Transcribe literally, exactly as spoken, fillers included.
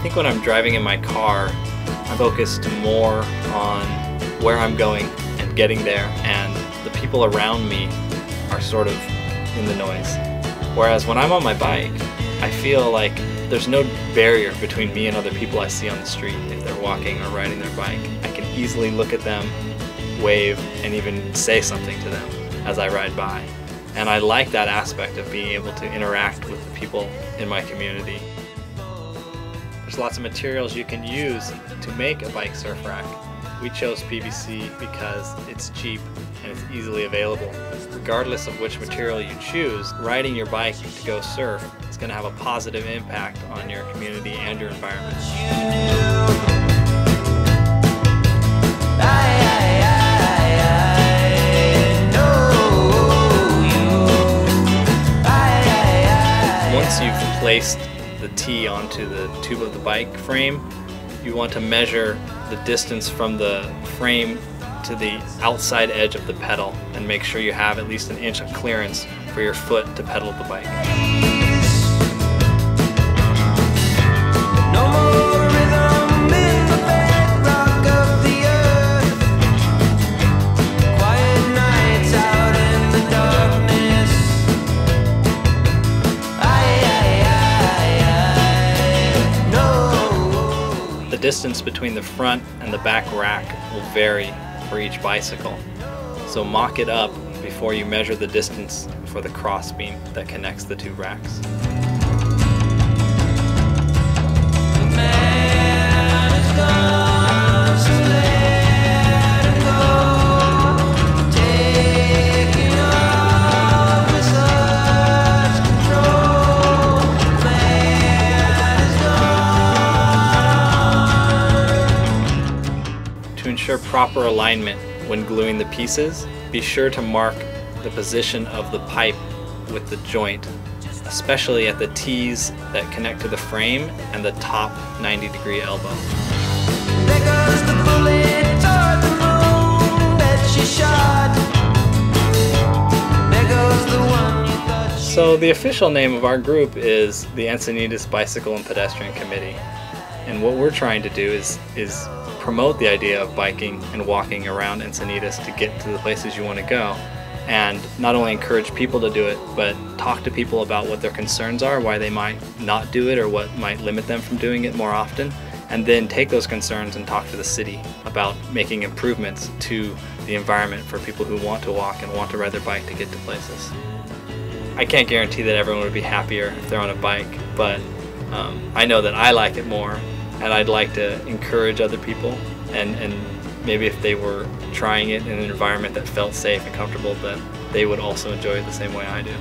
think when I'm driving in my car, I focused more on where I'm going and getting there, and the people around me are sort of in the noise. Whereas when I'm on my bike, I feel like there's no barrier between me and other people I see on the street if they're walking or riding their bike. I can easily look at them, wave, and even say something to them as I ride by. And I like that aspect of being able to interact with the people in my community. There's lots of materials you can use to make a bike surf rack. We chose P V C because it's cheap and it's easily available. Regardless of which material you choose, riding your bike to go surf is going to have a positive impact on your community and your environment. Once you've placed the tee onto the tube of the bike frame, you want to measure the distance from the frame to the outside edge of the pedal and make sure you have at least an inch of clearance for your foot to pedal the bike. The distance between the front and the back rack will vary for each bicycle, so mock it up before you measure the distance for the crossbeam that connects the two racks. To ensure proper alignment when gluing the pieces, be sure to mark the position of the pipe with the joint, especially at the T's that connect to the frame and the top ninety degree elbow. There goes the bullet toward the moon that she shot. There goes the one you thought she... So the official name of our group is the Encinitas Bicycle and Pedestrian Committee, and what we're trying to do is is promote the idea of biking and walking around Encinitas to get to the places you want to go, and not only encourage people to do it, but talk to people about what their concerns are, why they might not do it or what might limit them from doing it more often, and then take those concerns and talk to the city about making improvements to the environment for people who want to walk and want to ride their bike to get to places. I can't guarantee that everyone would be happier if they're on a bike, but um, I know that I like it more. And I'd like to encourage other people, and, and maybe if they were trying it in an environment that felt safe and comfortable, that they would also enjoy it the same way I do.